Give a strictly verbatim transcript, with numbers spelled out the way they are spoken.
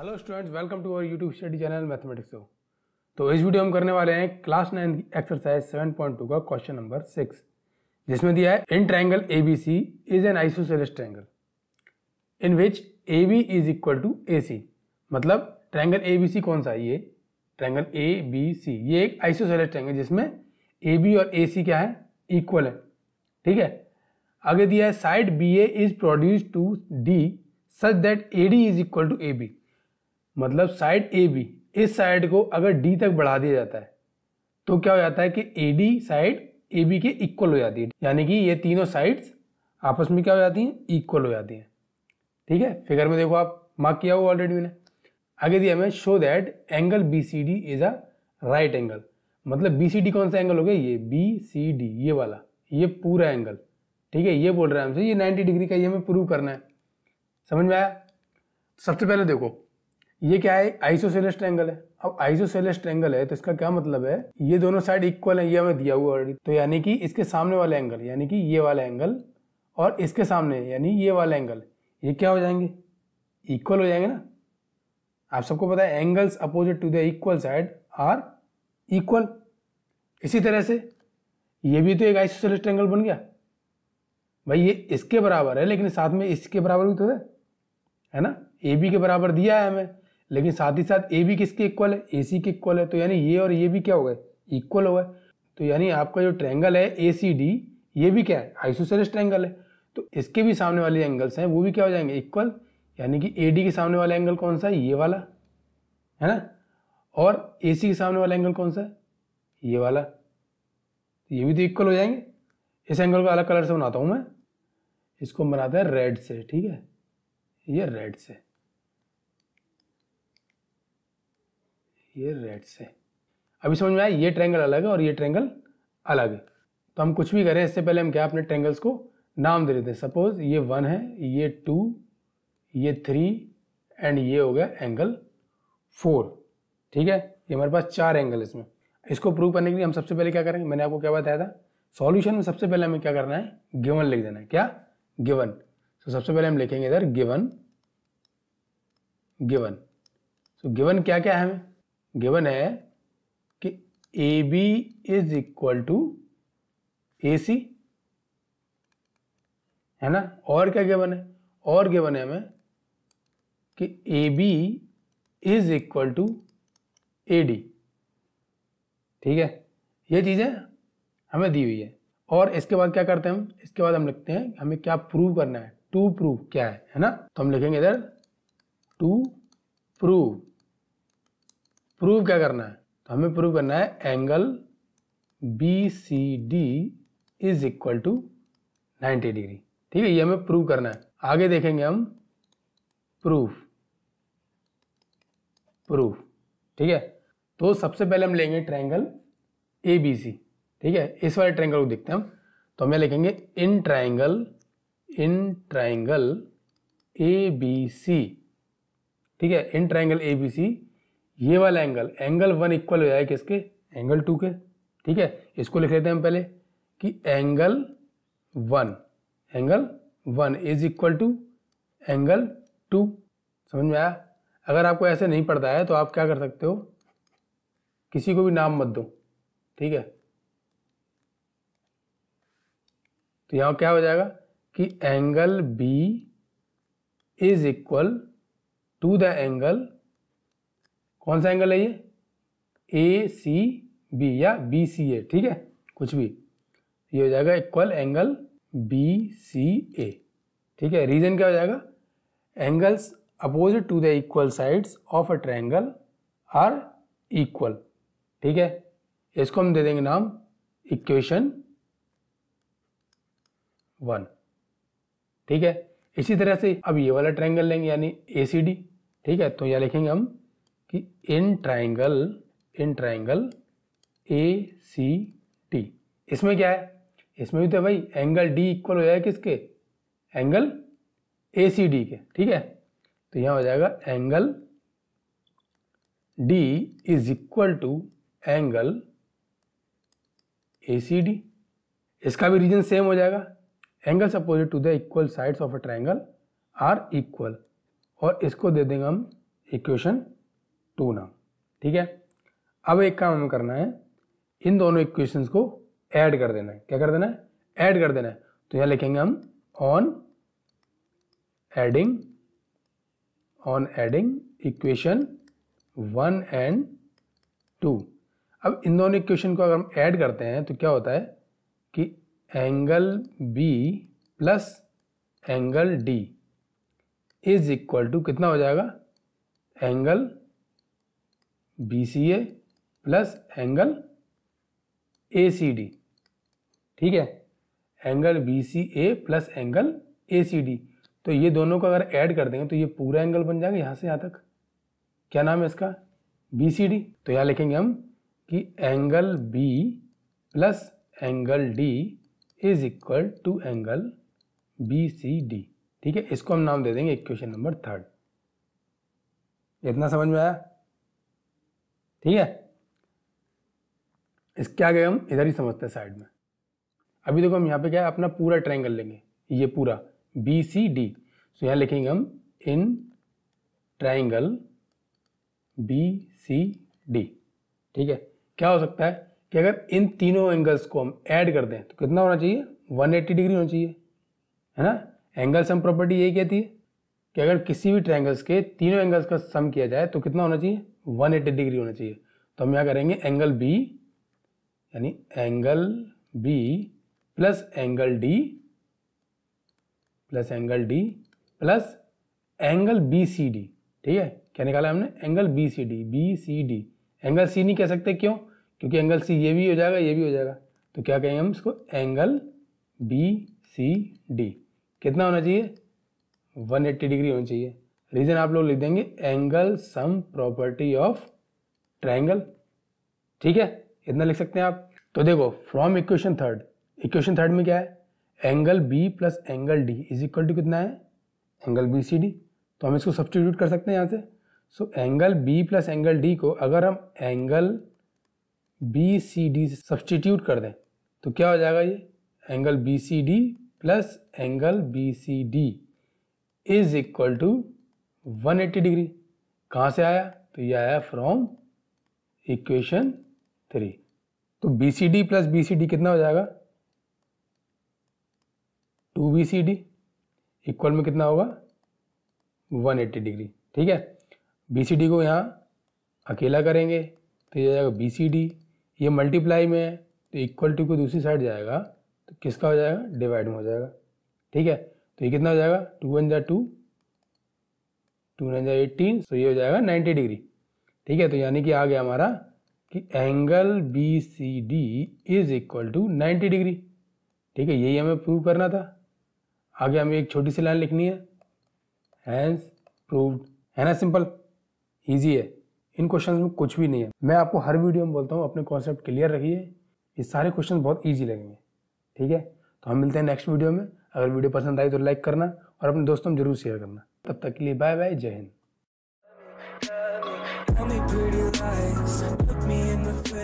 Hello students, welcome to our YouTube study channel mathematics ओ। तो इस वीडियो हम करने वाले हैं class nine exercise seven point two का क्वेश्चन नंबर सिक्स, जिसमें दिया है in triangle A B C is an isosceles triangle in which A B is equal to A C. मतलब ट्राइंगल ए बी सी कौन सा है? ये ट्राइंगल ए बी सी ये एक आइसोसेलेस ट्राइंगल जिसमें ए बी और ए सी क्या है? इक्वल है। ठीक है, आगे दिया है side B A is produce to D such that A D is equal to A B. मतलब साइड ए बी, इस साइड को अगर डी तक बढ़ा दिया जाता है तो क्या हो जाता है कि A D side A B के इक्वल हो जाती है, यानी कि ये तीनों साइड्स आपस में क्या हो जाती हैं? इक्वल हो जाती हैं। ठीक है, फिगर में देखो, आप मार्क किया हुआ ऑलरेडी मैंने। आगे दिया हमें show that angle B C D is a right angle. मतलब बी सी डी कौन सा एंगल हो गया? ये बी सी डी, ये वाला, ये पूरा एंगल। ठीक है, ये बोल रहा है हमसे ये नाइन्टी डिग्री का, ये हमें प्रूव करना है। समझ में आया? सबसे पहले देखो, ये क्या है? आइसोसेलेस ट्रायंगल है। अब आइसोसेलेस ट्रायंगल है तो इसका क्या मतलब है? ये दोनों साइड इक्वल है, ये हमें दिया हुआ ऑलरेडी। तो यानी कि इसके सामने वाला एंगल, यानी कि ये वाला एंगल, और इसके सामने यानी ये वाला एंगल, ये क्या हो जाएंगे? इक्वल हो जाएंगे ना। आप सबको पता है angles opposite to the equal side are equal. इसी तरह से ये भी तो एक आइसोसेलेस ट्रायंगल बन गया भाई। ये इसके बराबर है, लेकिन साथ में इसके बराबर भी तो है, है ना। ए बी के बराबर दिया है हमें, लेकिन साथ ही साथ ए बी किसके इक्वल है? ए सी के इक्वल है। तो यानी ये और ये भी क्या हो गए? इक्वल हो गए। तो यानी आपका जो ट्रायंगल है ए सी डी, ये भी क्या है? आइसोसेलेस ट्रायंगल है। तो इसके भी सामने वाले एंगल्स हैं, वो भी क्या हो जाएंगे? इक्वल। यानी कि ए डी के सामने वाला एंगल कौन सा है? ये वाला, है ना। और ए सी के सामने वाला एंगल कौन सा है? ये वाला। ये भी तो इक्वल हो जाएंगे। इस एंगल को अलग कलर से बनाता हूँ मैं, इसको बनाते हैं रेड से। ठीक है, ये रेड से, ये रेड से। अभी समझ में आया? ये ट्रायंगल अलग है और ये ट्रायंगल अलग है। तो हम कुछ भी करें इससे पहले हम क्या अपने ट्रायंगल्स को नाम दे देते हैं। सपोज ये वन है, ये टू, ये थ्री, एंड ये हो गया एंगल फोर। ठीक है, ये हमारे पास चार एंगल इसमें। इसको प्रूव करने के लिए हम सबसे पहले क्या करेंगे? मैंने आपको क्या बताया था, सॉल्यूशन में सबसे पहले हमें क्या करना है? गिवन लिख देना है। क्या? गिवन। तो सबसे पहले हम लिखेंगे इधर गिवन। गिवन तो गिवन क्या क्या है? हमें गिवन है कि A B is equal to A C, है ना। और क्या गिवन है? और गिवन है हमें कि A B is equal to A D. ठीक है, ये चीजें हमें दी हुई है। और इसके बाद क्या करते हैं हम? इसके बाद हम लिखते हैं हमें क्या प्रूव करना है? टू प्रूव क्या है, है ना। तो हम लिखेंगे इधर टू प्रूव। प्रूव क्या करना है? तो हमें प्रूव करना है angle B C D is equal to ninety degree. ठीक है, ये हमें प्रूव करना है। आगे देखेंगे हम प्रूफ प्रूफ ठीक है, तो सबसे पहले हम लेंगे ट्रायंगल ए बी सी। ठीक है, इस वाले ट्रायंगल को देखते हैं हम। तो हमें लिखेंगे in triangle in triangle A B C. ठीक है, इन ट्रायंगल ए बी सी ये वाला एंगल, एंगल वन इक्वल हो जाएगा किसके? एंगल टू के। ठीक है, इसको लिख लेते हैं हम पहले कि angle one angle one is equal to angle two. समझ में आया? अगर आपको ऐसे नहीं पड़ता है तो आप क्या कर सकते हो? किसी को भी नाम मत दो। ठीक है, तो यहाँ क्या हो जाएगा कि angle B is equal to the angle, कौन सा एंगल है ये? ए सी बी या बी सी ए। ठीक है, कुछ भी, ये हो जाएगा equal angle B C A. ठीक है, रीजन क्या हो जाएगा? Angles opposite to the equal sides of a triangle are equal. ठीक है, इसको हम दे देंगे नाम इक्वेशन वन। ठीक है, इसी तरह से अब ये वाला ट्रायंगल लेंगे यानी ए सी डी। ठीक है, तो यह लिखेंगे हम कि in triangle in triangle A C T. इसमें क्या है? इसमें भी तो भाई एंगल डी इक्वल हो जाएगा किसके? एंगल ए सी डी के। ठीक है, तो यहाँ हो जाएगा angle D is equal to angle A C D. इसका भी रीजन सेम हो जाएगा, angles opposite to the equal sides of a triangle are equal. और इसको दे देंगे हम इक्वेशन टू ना, ठीक है। अब एक काम हमें करना है, इन दोनों इक्वेशंस को ऐड कर देना है। क्या कर देना है? ऐड कर देना है। तो यहाँ लिखेंगे हम on adding on adding equation one and two. अब इन दोनों इक्वेशन को अगर हम ऐड करते हैं तो क्या होता है कि angle B plus angle D is equal to कितना हो जाएगा? Angle B C A plus angle A C D, ठीक है, angle B C A plus angle A C D. तो ये दोनों को अगर ऐड कर देंगे तो ये पूरा एंगल बन जाएगा यहाँ से यहाँ तक। क्या नाम है इसका? B C D. तो यहाँ लिखेंगे हम कि angle B plus angle D is equal to angle B C D, ठीक है। इसको हम नाम दे देंगे इक्वेशन नंबर थर्ड। इतना समझ में आया? ठीक है, इसके आगे हम इधर ही समझते हैं साइड में। अभी देखो हम यहाँ पे क्या है, अपना पूरा ट्रायंगल लेंगे, ये पूरा बी सी डी। तो यहाँ लिखेंगे हम in triangle B C D, ठीक है। क्या हो सकता है कि अगर इन तीनों एंगल्स को हम ऐड कर दें तो कितना होना चाहिए? एक सौ अस्सी डिग्री होना चाहिए, है ना। एंगल सम प्रॉपर्टी यही कहती है कि अगर किसी भी ट्रायंगल्स के तीनों एंगल्स का सम किया जाए तो कितना होना चाहिए? एक सौ अस्सी डिग्री होना चाहिए। तो हम यहाँ करेंगे एंगल बी, यानी angle B plus angle D plus angle D plus angle B C D, ठीक है। क्या निकाला हमने? Angle B C D. B C D angle C नहीं कह सकते, क्यों? क्योंकि एंगल सी ये भी हो जाएगा, ये भी हो जाएगा। तो क्या कहेंगे हम इसको? Angle B C D. कितना होना चाहिए? एक सौ अस्सी डिग्री होना चाहिए। रीजन आप लोग लिख देंगे angle sum property of triangle, ठीक है, इतना लिख सकते हैं आप। तो देखो from equation third, equation third में क्या है? Angle B plus angle D is equal to कितना है? Angle B C D. तो हम इसको सब्स्टिट्यूट कर सकते हैं यहाँ से। So angle B plus angle D को अगर हम एंगल बी सी डी से सब्स्टिट्यूट कर दें तो क्या हो जाएगा? ये angle B C D plus angle B C D is equal to एक सौ अस्सी डिग्री। कहाँ से आया? तो ये आया फ्रॉम इक्वेशन थ्री। तो B C D plus B C D कितना हो जाएगा? Two B C D equal में कितना होगा? एक सौ अस्सी डिग्री, ठीक है। बी सी डी को यहाँ अकेला करेंगे तो ये जाएगा बी सी डी, ये मल्टीप्लाई में है तो इक्वल टू को दूसरी साइड जाएगा तो किसका हो जाएगा? डिवाइड में हो जाएगा, ठीक है। तो ये कितना हो जाएगा? टू वन जा टू, टू नाइन जा एटीन, तो ये हो जाएगा नाइन्टी डिग्री, ठीक है। तो यानी कि आ गया हमारा कि angle B C D is equal to ninety degree, ठीक है, यही हमें प्रूव करना था। आगे हमें एक छोटी सी लाइन लिखनी है, हैंस प्रूव्ड, है ना, सिंपल ईजी है। इन क्वेश्चन में कुछ भी नहीं है। मैं आपको हर वीडियो में बोलता हूँ अपने कॉन्सेप्ट क्लियर रखिए, ये सारे क्वेश्चन बहुत ईजी लगेंगे, ठीक है। तो हम मिलते हैं नेक्स्ट वीडियो में। अगर वीडियो पसंद आई तो लाइक करना और अपने दोस्तों में जरूर शेयर करना। तब तक के लिए बाय बाय, जय हिंद।